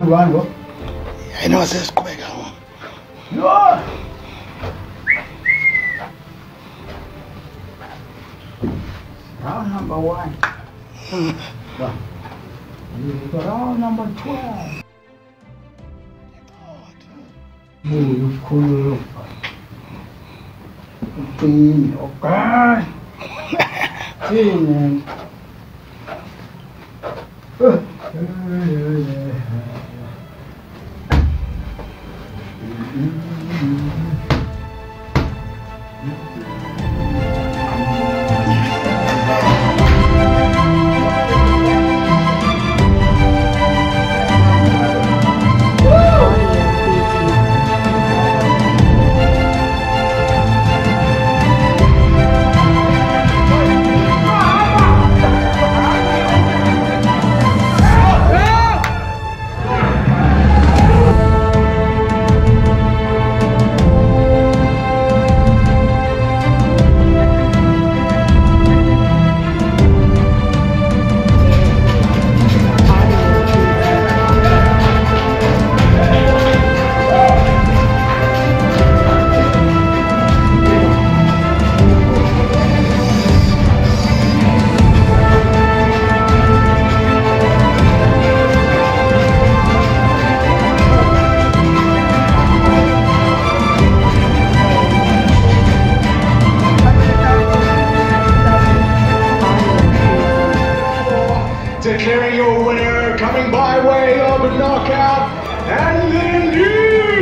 Luan, bro. Aí não se escorrega, não. Round number 1. Round number 12. Muito cool. Sim, ok. Sim. Declaring your winner, coming by way of a knockout, and the new